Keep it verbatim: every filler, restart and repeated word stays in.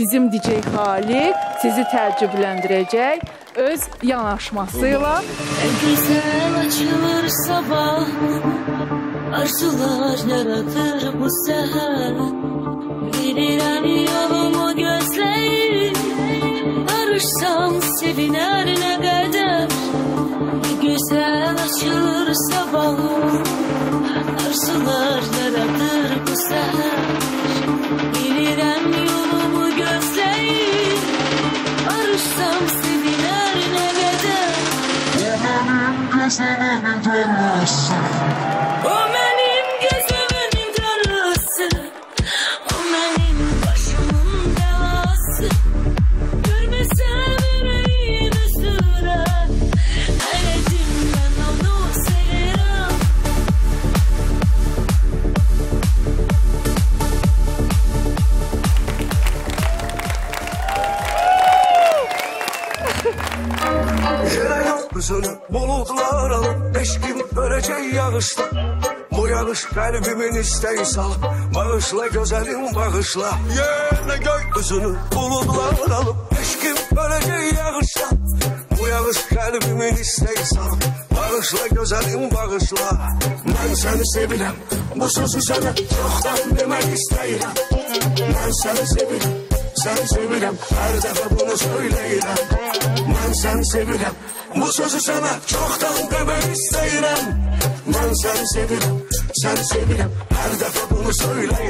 bizim D J Xaliq sizi təcrübələndirəcək öz yanaşmasıyla. Güzel açılır sabah, arzular yaratır bu səhər. Verirəm yolumu gözləyir, barışsam sevinər nə qədər. Güzel açılır sabah, arzular yaratır bu səhər. Verirəm yolumu gözləyir, barışsam sevinər nə qədər. O mənim gözlərimin qarısı, o mənim gözlərimin qarısı, o mənim başımın bəlası. Görməsəm ürəyim üzürər, elədim mən onu sevirəm. Yerə yalnızını bulutlar alın, eşkim böləcək yağışla. Bu yağış kalbimin isteği sal, bağışla gözelim bağışla. Yerine gökyüzünü bulutlar alıp eşkim böleceği yağışla. Bu yağış kalbimin isteği sal, bağışla gözelim bağışla. Ben seni sevilem, bu sözü sana çoktan demek isterim. Ben seni sevilem, sen sevilem, her defa bunu söyleyirem. Ben seni sevilem, bu sözü sana çoktan demek isterim. Ben seni sevilem, sen sevilem, her defa bunu söyleyirəm.